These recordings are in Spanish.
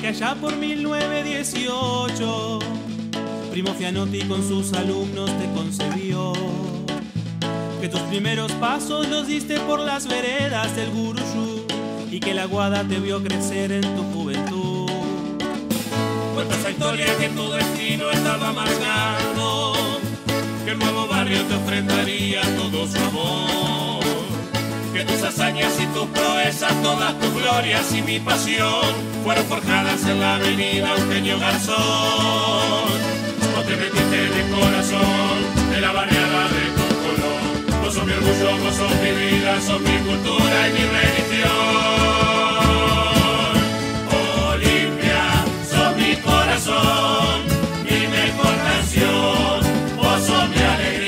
que allá por 1918 Primo Fianotti con sus alumnos te concebió, que tus primeros pasos los diste por las veredas del Gurushu y que la Guada te vio crecer en tu juventud. Cuenta esa historia que tu destino estaba marcado, que el nuevo barrio te enfrentaría todo su amor, que tus hazañas y tus proezas, todas tus glorias y mi pasión fueron forjadas en la avenida Eugenio Garzón. No te metiste de corazón de la barriada de tu color. Vos sos mi orgullo, vos sos mi vida, sos mi cultura y mi religión. Olimpia, sos mi corazón, mi mejor canción, vos sos mi alegría.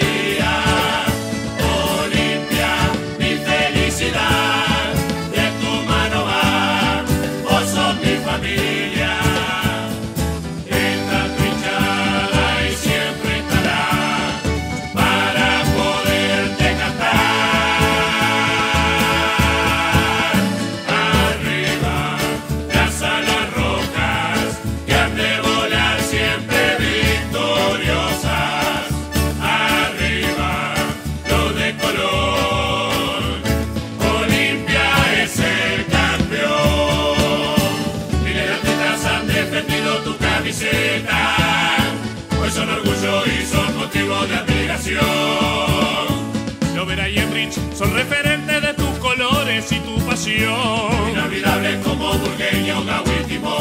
Lobera y Enrich son referentes de tus colores y tu pasión. Inolvidables como Burgueño, Gawitimo.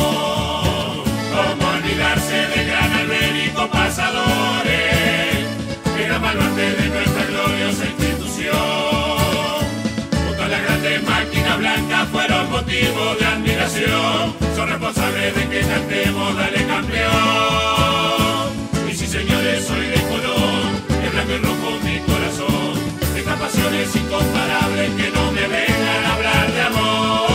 Cómo olvidarse del gran albérico, pasadores. Era malvarte de nuestra gloriosa institución. Junto a las grandes máquinas blancas fueron motivo de admiración. Son responsables de que cantemos dale campeón. Y sí, señores, soy de color. Que rojo mi corazón, de pasiones incomparables que no me vengan a hablar de amor.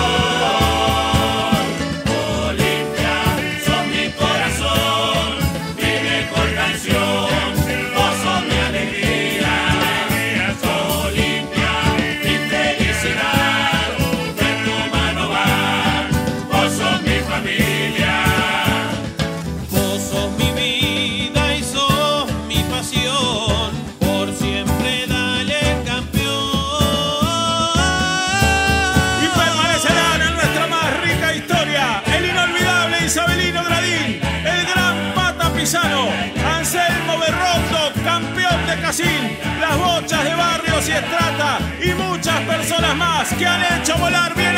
Isabelino Gradín, el gran Pata pisano, Anselmo Berrotto, campeón de Casín, las bochas de Barrios y Estrata y muchas personas más que han hecho volar bien.